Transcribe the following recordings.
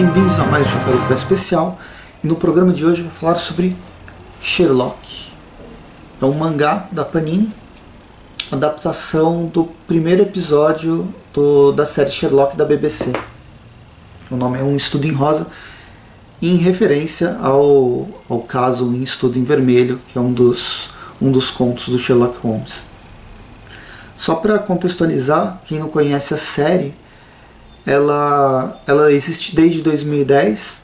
bem-vindos a mais um Chapéu do Presto especial. E no programa de hoje eu vou falar sobre Sherlock. É um mangá da Panini, adaptação do primeiro episódio da série Sherlock da BBC. O nome é Um Estudo em Rosa, em referência ao caso Um Estudo em Vermelho, que é um dos contos do Sherlock Holmes. Só para contextualizar, quem não conhece a série, ela existe desde 2010,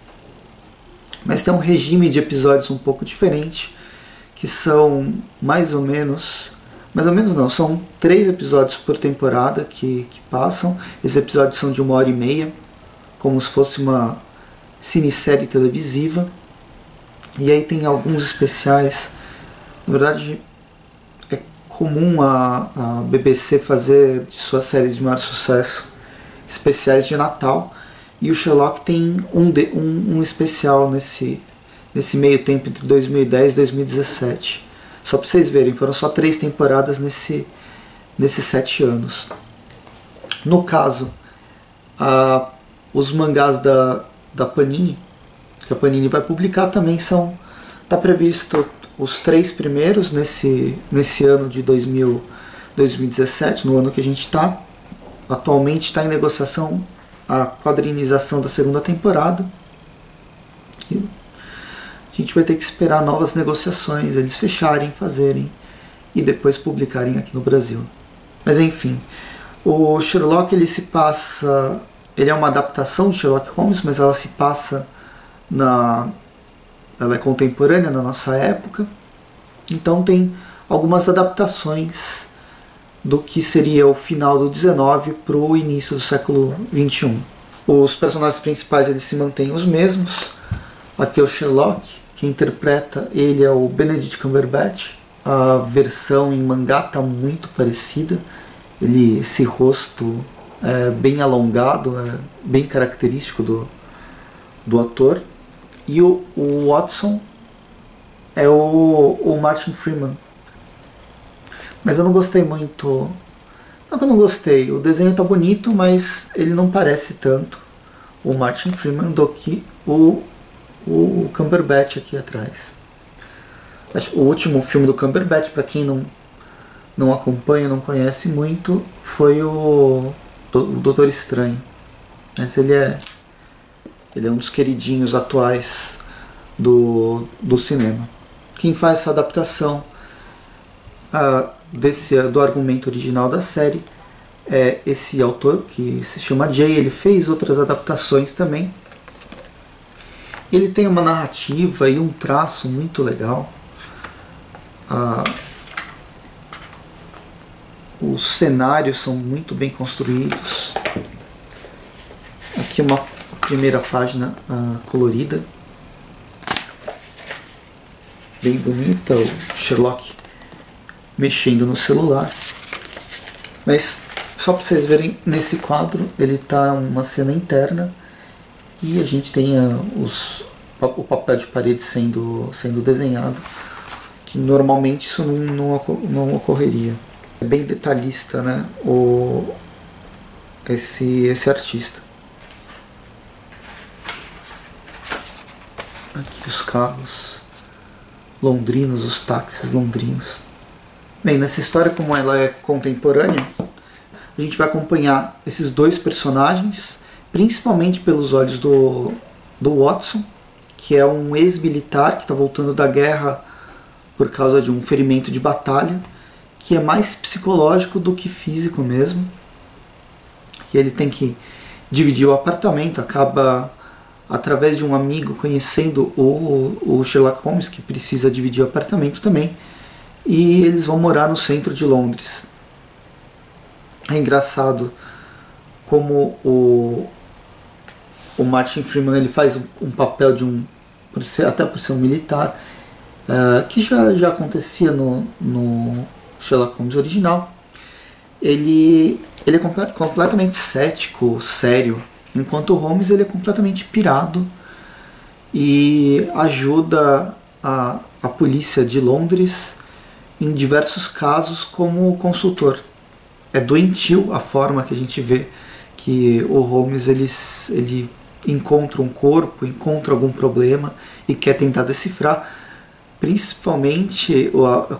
mas tem um regime de episódios um pouco diferente, que são são 3 episódios por temporada que passam. Esses episódios são de 1h30, como se fosse uma cinesérie televisiva, e aí tem alguns especiais. Na verdade, é comum a BBC fazer de suas séries de maior sucesso especiais de Natal, e o Sherlock tem um especial nesse meio tempo entre 2010 e 2017. Só para vocês verem, foram só 3 temporadas nesses 7 anos. No caso, os mangás da Panini, que a Panini vai publicar também, está previsto os 3 primeiros nesse ano de 2017, no ano que a gente está. Atualmente está em negociação a quadrinização da 2ª temporada. E a gente vai ter que esperar novas negociações, eles fecharem, fazerem e depois publicarem aqui no Brasil. Mas enfim, o Sherlock ele é uma adaptação de Sherlock Holmes, mas ela se passa ela é contemporânea na nossa época, então tem algumas adaptações do que seria o final do 19 para o início do século 21. Os personagens principais eles se mantêm os mesmos. Aqui é o Sherlock, que interpreta ele é o Benedict Cumberbatch. A versão em mangá está muito parecida. Esse rosto é bem alongado, é bem característico do ator. E o Watson é o Martin Freeman. Mas eu não gostei muito. Não que eu não gostei, o desenho está bonito, mas ele não parece tanto o Martin Freeman do que o Cumberbatch aqui atrás. O último filme do Cumberbatch, para quem não acompanha, não conhece muito, foi o Doutor Estranho. Mas ele é um dos queridinhos atuais do cinema. Quem faz essa adaptação do argumento original da série é esse autor, que se chama Jay. Ele fez outras adaptações também. Ele tem uma narrativa e um traço muito legal. Os cenários são muito bem construídos. Aqui uma primeira página colorida, bem bonita, o Sherlock mexendo no celular. Mas só para vocês verem, nesse quadro ele tá uma cena interna e a gente tem o papel de parede sendo desenhado, que normalmente isso não ocorreria. É bem detalhista, né, esse artista. Aqui os carros londrinos, os táxis londrinos. Bem, nessa história, como ela é contemporânea, a gente vai acompanhar esses 2 personagens, principalmente pelos olhos do Watson, que é um ex-militar que está voltando da guerra por causa de um ferimento de batalha, que é mais psicológico do que físico mesmo. E ele tem que dividir o apartamento, acaba, através de um amigo, conhecendo o Sherlock Holmes, que precisa dividir o apartamento também, e eles vão morar no centro de Londres. É engraçado como o Martin Freeman ele faz um papel de até por ser um militar, que já acontecia no Sherlock Holmes original. Ele é completamente cético, sério, enquanto o Holmes ele é completamente pirado e ajuda a polícia de Londres em diversos casos como consultor. É doentio a forma que a gente vê que o Holmes ele encontra um corpo, encontra algum problema e quer tentar decifrar, principalmente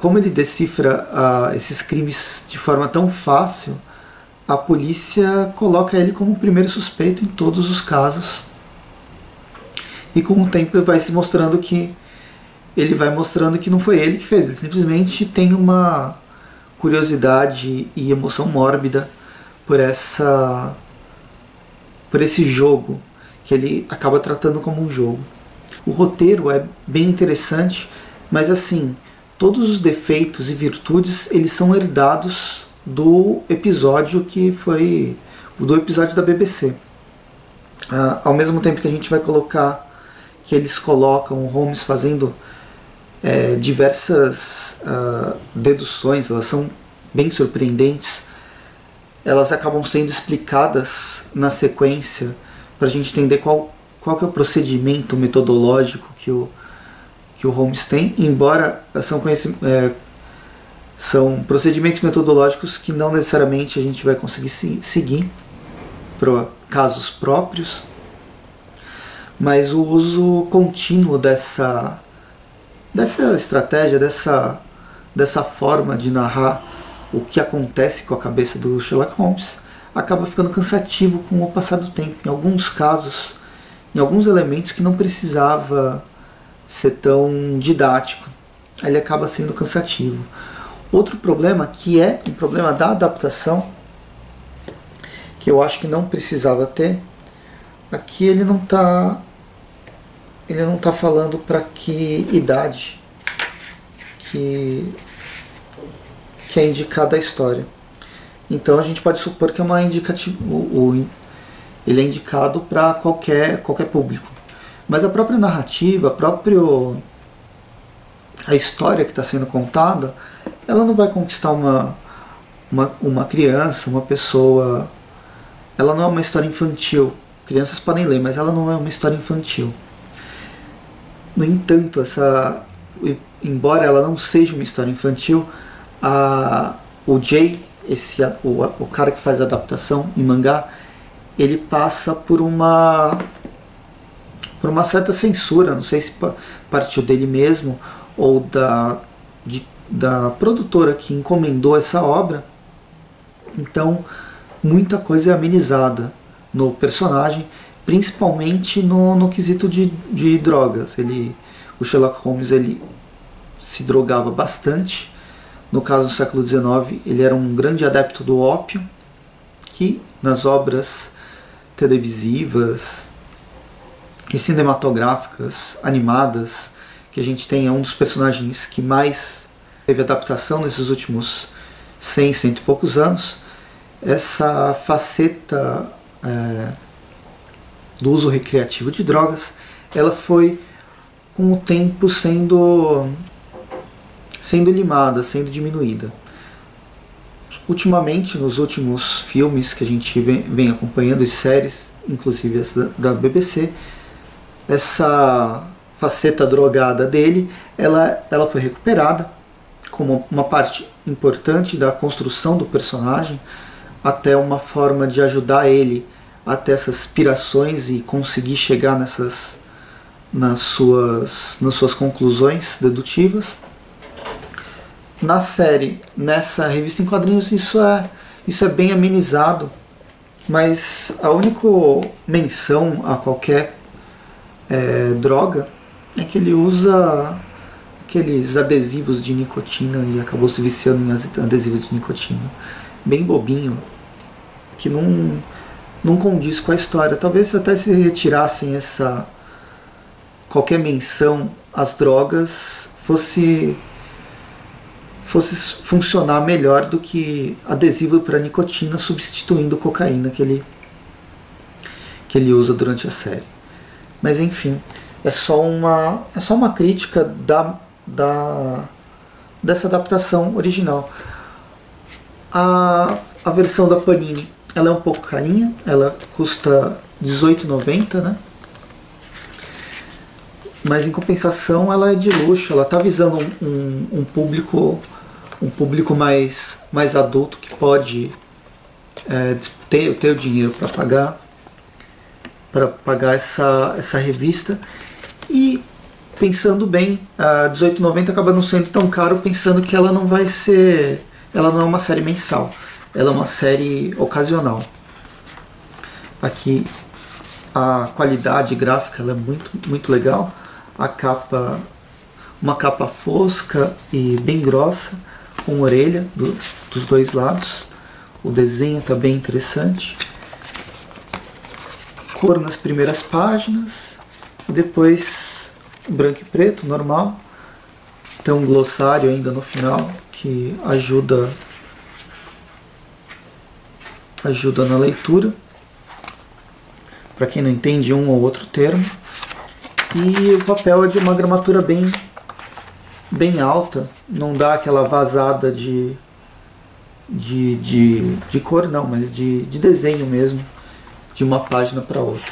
como ele decifra esses crimes de forma tão fácil, a polícia coloca ele como o primeiro suspeito em todos os casos. E com o tempo vai se mostrando que não foi ele que fez, ele simplesmente tem uma curiosidade e emoção mórbida por esse jogo, que ele acaba tratando como um jogo. O roteiro é bem interessante, mas assim, todos os defeitos e virtudes, eles são herdados do episódio que foi do episódio da BBC. Ao mesmo tempo que a gente vai colocar que eles colocam o Holmes fazendo diversas deduções, elas são bem surpreendentes, elas acabam sendo explicadas na sequência para a gente entender qual que é o procedimento metodológico que o Holmes tem, embora são procedimentos metodológicos que não necessariamente a gente vai conseguir seguir para casos próprios, mas o uso contínuo dessa estratégia, dessa forma de narrar o que acontece com a cabeça do Sherlock Holmes, acaba ficando cansativo com o passar do tempo. Em alguns casos, em alguns elementos que não precisava ser tão didático, ele acaba sendo cansativo. Outro problema, que é um problema da adaptação, que eu acho que não precisava ter, aqui ele não tá falando para que idade que é indicada a história. Então a gente pode supor que é uma indicativa, ele é indicado para qualquer público. Mas a própria narrativa, a história que está sendo contada, ela não vai conquistar uma criança, uma pessoa. Ela não é uma história infantil. Crianças podem ler, mas ela não é uma história infantil. No entanto, embora ela não seja uma história infantil, o Jay, o cara que faz a adaptação em mangá, ele passa por uma certa censura, não sei se partiu dele mesmo ou da produtora que encomendou essa obra. Então, muita coisa é amenizada no personagem, principalmente no quesito de drogas. O Sherlock Holmes, ele se drogava bastante. No caso do século XIX, ele era um grande adepto do ópio, que nas obras televisivas e cinematográficas animadas que a gente tem, é um dos personagens que mais teve adaptação nesses últimos 100, cento e poucos anos. Essa faceta do uso recreativo de drogas, ela foi com o tempo sendo limada, sendo diminuída. Ultimamente, nos últimos filmes que a gente vem acompanhando, e séries, inclusive essa da BBC, essa faceta drogada dele, ela foi recuperada como uma parte importante da construção do personagem, até uma forma de ajudar ele a ter essas aspirações e conseguir chegar nas suas conclusões dedutivas. Na série, nessa revista em quadrinhos, isso é bem amenizado, mas a única menção a qualquer droga é que ele usa aqueles adesivos de nicotina e acabou se viciando em adesivos de nicotina. Bem bobinho, que não condiz com a história. Talvez até se retirassem qualquer menção às drogas, fosse funcionar melhor do que adesivo para nicotina substituindo cocaína que ele usa durante a série. Mas enfim, é só uma crítica dessa adaptação original. A versão da Panini, ela é um pouco carinha, ela custa R$18,90, né? Mas em compensação ela é de luxo, ela está visando um público mais adulto, que pode ter o dinheiro para pagar. para pagar essa revista. E pensando bem, a R$18,90 acaba não sendo tão caro, pensando que ela não vai ser, ela não é uma série mensal, ela é uma série ocasional. Aqui a qualidade gráfica ela é muito legal, a capa, uma capa fosca e bem grossa, com orelha dos dois lados, o desenho está bem interessante, cor nas primeiras páginas, depois branco e preto normal, tem um glossário ainda no final que ajuda na leitura, para quem não entende um ou outro termo, e o papel é de uma gramatura bem alta, não dá aquela vazada de cor não, mas de desenho mesmo, de uma página para outra.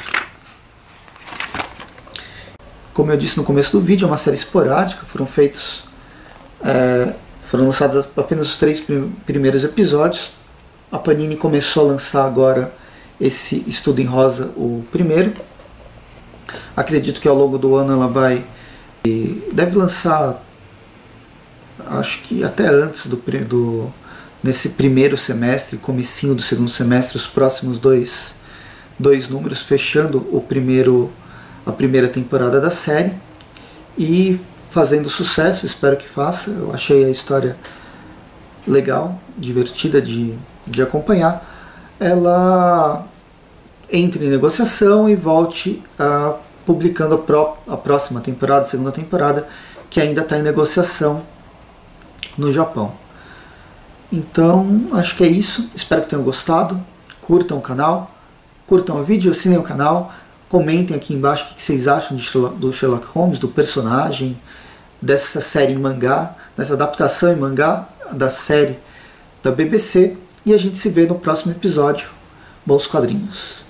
Como eu disse no começo do vídeo, é uma série esporádica, foram lançados apenas os 3 primeiros episódios. A Panini começou a lançar agora esse Estudo em Rosa, o primeiro. Acredito que ao longo do ano ela deve lançar, acho que até antes nesse primeiro semestre, comecinho do segundo semestre, os próximos dois números, fechando a primeira temporada da série e fazendo sucesso, espero que faça. Eu achei a história legal, divertida de acompanhar. Ela entre em negociação e volte publicando a próxima temporada, segunda temporada, que ainda está em negociação no Japão. Então, acho que é isso. Espero que tenham gostado. Curtam o canal, curtam o vídeo, assinem o canal, comentem aqui embaixo o que vocês acham do Sherlock Holmes, do personagem, dessa série em mangá, dessa adaptação em mangá da série da BBC, e a gente se vê no próximo episódio. Bons quadrinhos!